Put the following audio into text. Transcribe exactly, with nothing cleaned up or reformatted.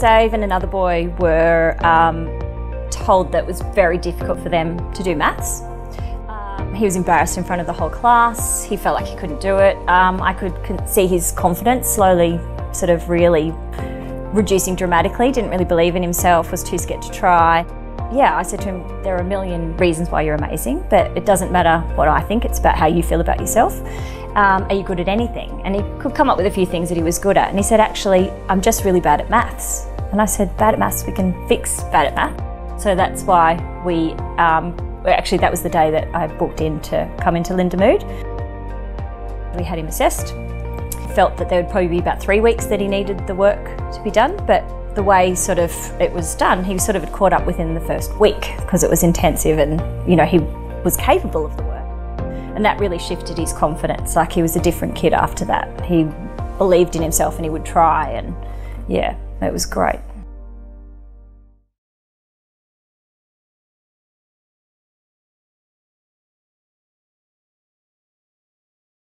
Dave and another boy were um, told that it was very difficult for them to do maths. Um, he was embarrassed in front of the whole class. He felt like he couldn't do it. Um, I could, could see his confidence slowly sort of really reducing dramatically, didn't really believe in himself, was too scared to try. Yeah, I said to him, there are a million reasons why you're amazing, but it doesn't matter what I think, it's about how you feel about yourself. Um, are you good at anything? And he could come up with a few things that he was good at. And he said, actually, I'm just really bad at maths. And I said, bad at maths, we can fix bad at math. So that's why we, um, actually that was the day that I booked in to come into Lindamood. We had him assessed. Felt that there would probably be about three weeks that he needed the work to be done, but the way sort of it was done, he sort of had caught up within the first week because it was intensive and, you know, he was capable of the work. And that really shifted his confidence. Like, he was a different kid after that. He believed in himself and he would try, and yeah, it was great.